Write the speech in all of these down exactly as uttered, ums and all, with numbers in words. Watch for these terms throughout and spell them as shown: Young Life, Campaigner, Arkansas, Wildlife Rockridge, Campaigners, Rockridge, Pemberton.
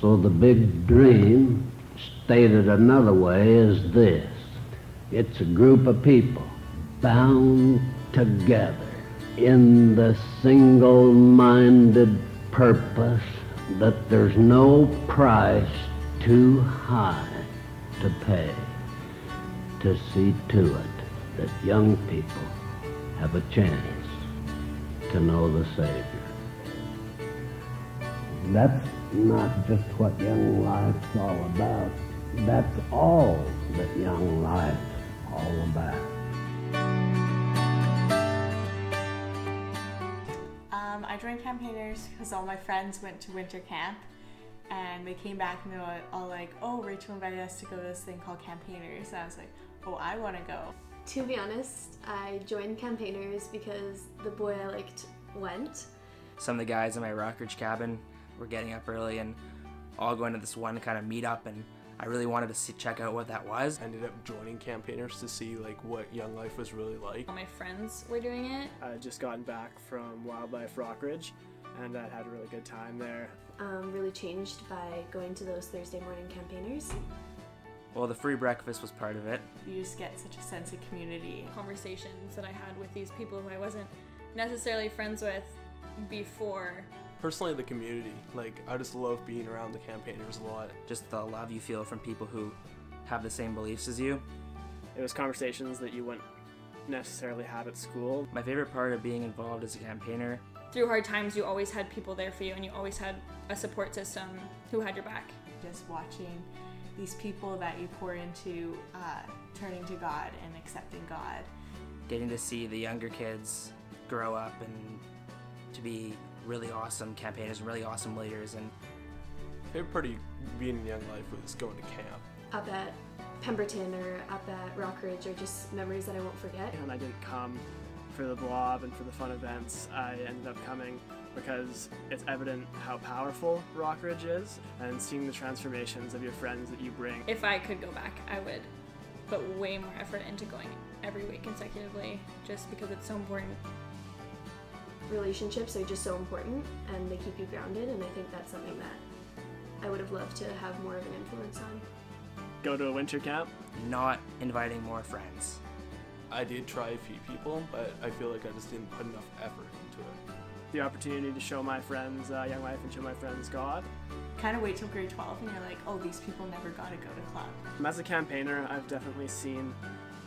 So the big dream, stated another way, is this. It's a group of people bound together in the single-minded purpose that there's no price too high to pay to see to it that young people have a chance to know the Savior. That's not just what Young Life's all about. That's all that Young Life's all about. Um, I joined Campaigners because all my friends went to winter camp and they came back and they were all like, oh, Rachel invited us to go to this thing called Campaigners. And I was like, oh, I want to go. To be honest, I joined Campaigners because the boy I liked went. Some of the guys in my Rockridge cabin were getting up early and all going to this one kind of meetup, and I really wanted to see, check out what that was. I ended up joining Campaigners to see like what Young Life was really like. All my friends were doing it. I had just gotten back from Wildlife Rockridge and I had a really good time there. Um, really changed by going to those Thursday morning Campaigners. Well, the free breakfast was part of it. You just get such a sense of community. Conversations that I had with these people who I wasn't necessarily friends with before. Personally, the community. Like, I just love being around the Campaigners a lot. Just the love you feel from people who have the same beliefs as you. It was conversations that you wouldn't necessarily have at school. My favorite part of being involved as a campaigner. Through hard times, you always had people there for you, and you always had a support system who had your back. Just watching these people that you pour into uh, turning to God and accepting God. Getting to see the younger kids grow up and to be really awesome campaigners and really awesome leaders. And favorite part of being in Young Life was going to camp. Up at Pemberton or up at Rockridge are just memories that I won't forget. And I didn't come for the blob and for the fun events. I ended up coming because it's evident how powerful Rockridge is and seeing the transformations of your friends that you bring. If I could go back, I would put way more effort into going every week consecutively just because it's so important. Relationships are just so important and they keep you grounded, and I think that's something that I would have loved to have more of an influence on. Go to a winter camp. Not inviting more friends. I did try a few people, but I feel like I just didn't put enough effort into it. The opportunity to show my friends uh, Young Life and show my friends God. Kind of wait till grade twelve and you're like, oh, these people never got to go to club. As a campaigner, I've definitely seen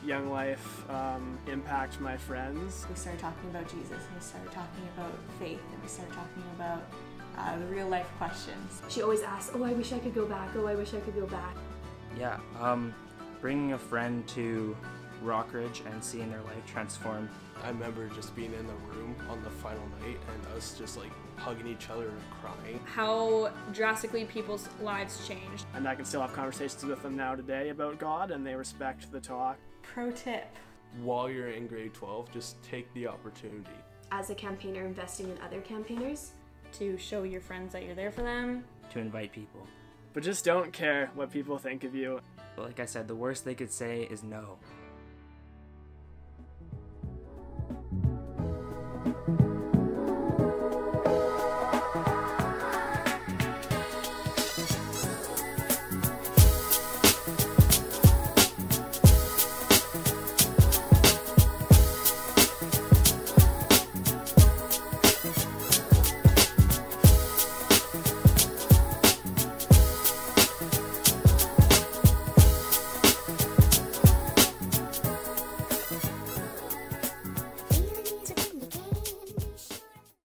Young Life um, impact my friends. We started talking about Jesus, and we started talking about faith, and we started talking about uh, the real life questions. She always asks, oh, I wish I could go back, oh, I wish I could go back. Yeah, um, bringing a friend to Rockridge and seeing their life transform. I remember just being in the room on the final night and us just like hugging each other and crying. How drastically people's lives changed. And I can still have conversations with them now today about God, and they respect the talk. Pro tip. While you're in grade twelve, just take the opportunity. As a campaigner, investing in other campaigners. To show your friends that you're there for them. To invite people. But just don't care what people think of you. But like I said, the worst they could say is no.